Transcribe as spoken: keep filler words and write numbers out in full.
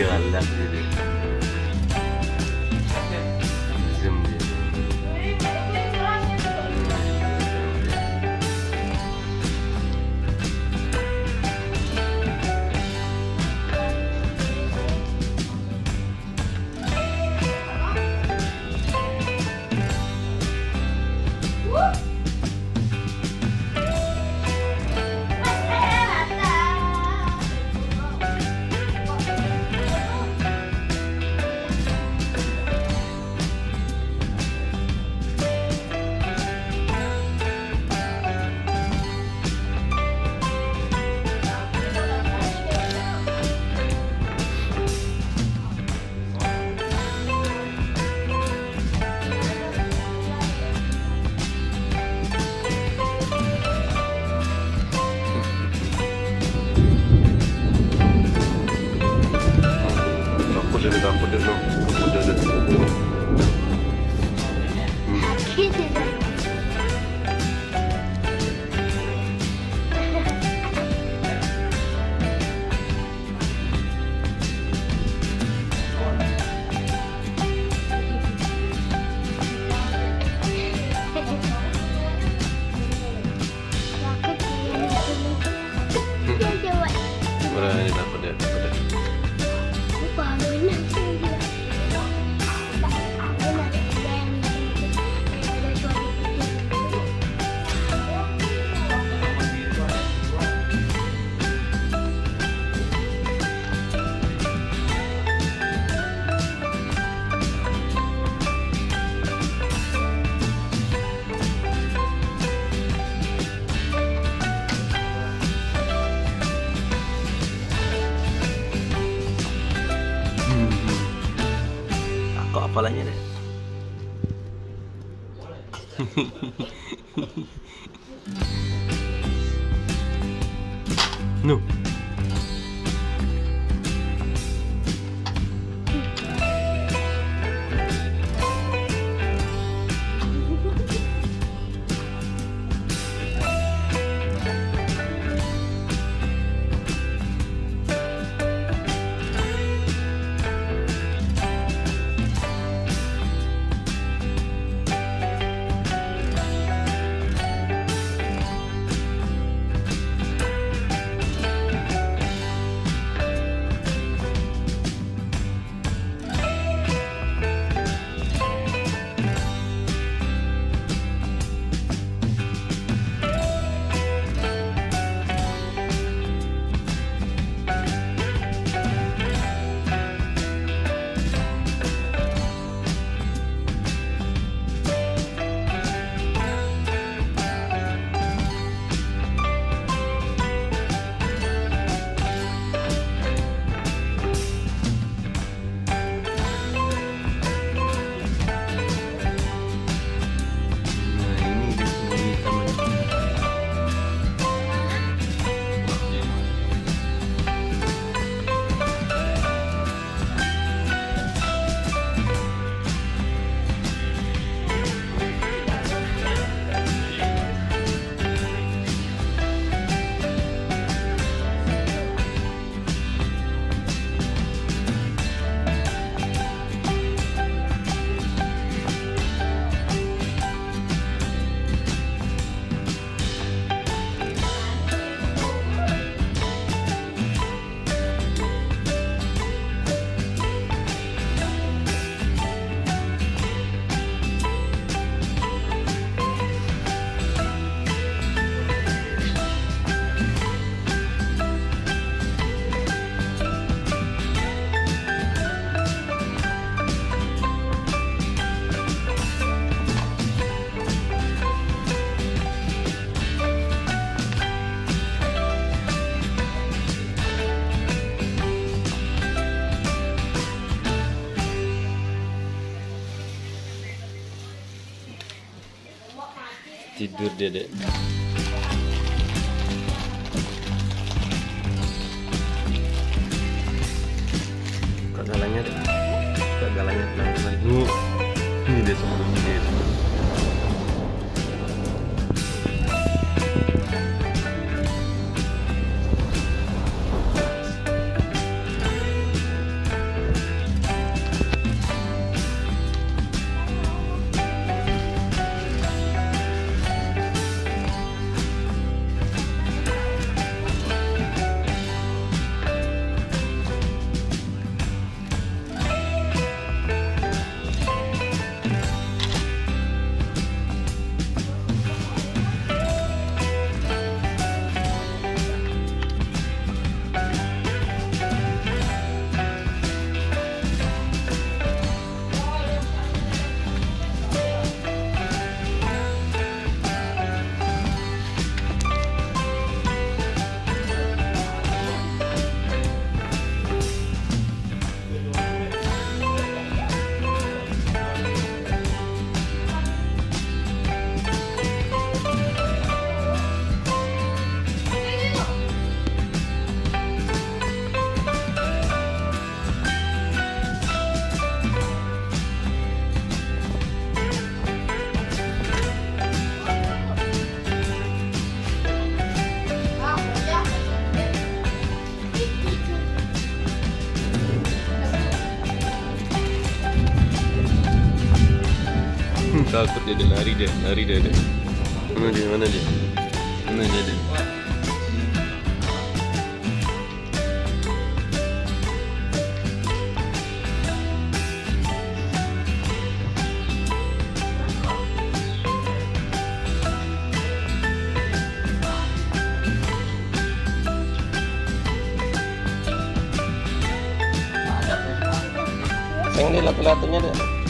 Yolanda dedi. Bizim dedi. Kepalanya deh. No. Tidur dedek. Kok galanya tuh? Kok galanya tenang-tenang dulu. Ini dia sebelumnya dia. takut dia, dia lari dia, lari dia, dia. Mana dia, mana dia? Mana dia, dia? Yang ni lah pelatannya dia.